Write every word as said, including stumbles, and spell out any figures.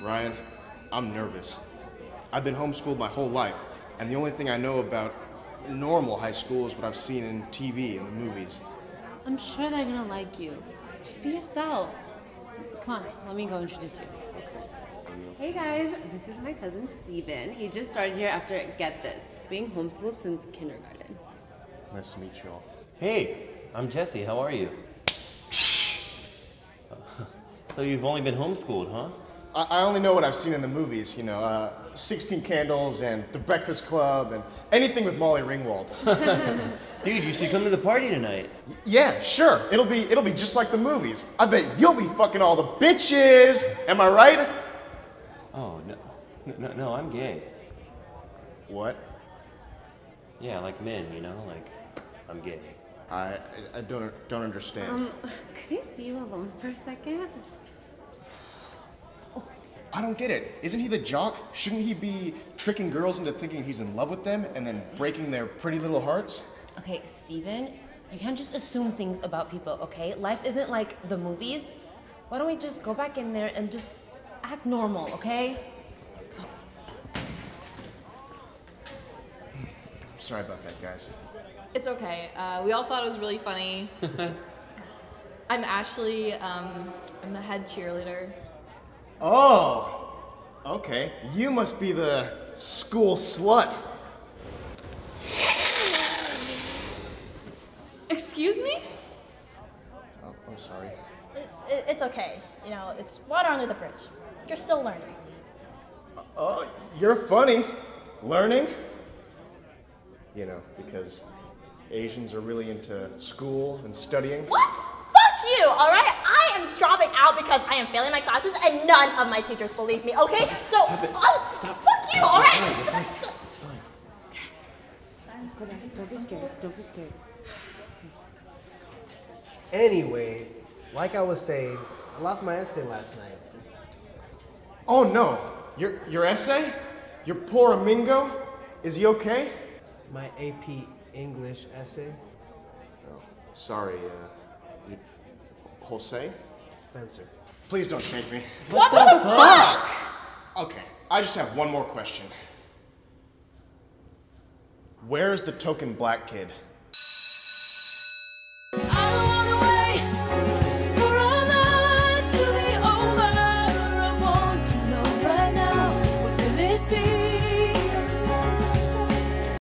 Ryan, I'm nervous. I've been homeschooled my whole life, and the only thing I know about normal high school is what I've seen in T V and the movies. I'm sure they're gonna like you. Just be yourself. Come on, let me go introduce you. Hey guys, this is my cousin Steven. He just started here after, get this, being homeschooled since kindergarten. Nice to meet you all. Hey, I'm Jesse, how are you? So you've only been homeschooled, huh? I, I only know what I've seen in the movies, you know, uh, sixteen Candles and The Breakfast Club and anything with Molly Ringwald. Dude, you should come to the party tonight. Y yeah, sure. It'll be, it'll be just like the movies. I bet you'll be fucking all the bitches. Am I right? Oh, no, no, no, I'm gay. What? Yeah, like men, you know, like, I'm gay. I, I don't, don't understand. Um, could I see you alone for a second? Oh, I don't get it. Isn't he the jock? Shouldn't he be tricking girls into thinking he's in love with them and then breaking their pretty little hearts? Okay, Steven, you can't just assume things about people, okay? Life isn't like the movies. Why don't we just go back in there and just act normal, okay? I'm sorry about that, guys. It's okay. Uh, we all thought it was really funny. I'm Ashley. Um, I'm the head cheerleader. Oh, okay. You must be the school slut. Excuse me? Oh, I'm sorry. It, it, it's okay. You know, it's water under the bridge. You're still learning. Oh, uh, you're funny. Learning? You know, because Asians are really into school and studying. What? Fuck you, all right? I am dropping out because I am failing my classes and none of my teachers believe me, okay? So, oh, fuck you, all right? It's fine, it's fine. It's fine. Okay. Don't be scared, don't be scared. Anyway, like I was saying, I lost my essay last night. Oh no, your, your essay? Your poor Mingo? Is he okay? My A P English essay. Oh, sorry, uh, you, Jose? Spencer. Please don't shake me. What, what the, the fuck? fuck? Okay, I just have one more question. Where's the token black kid?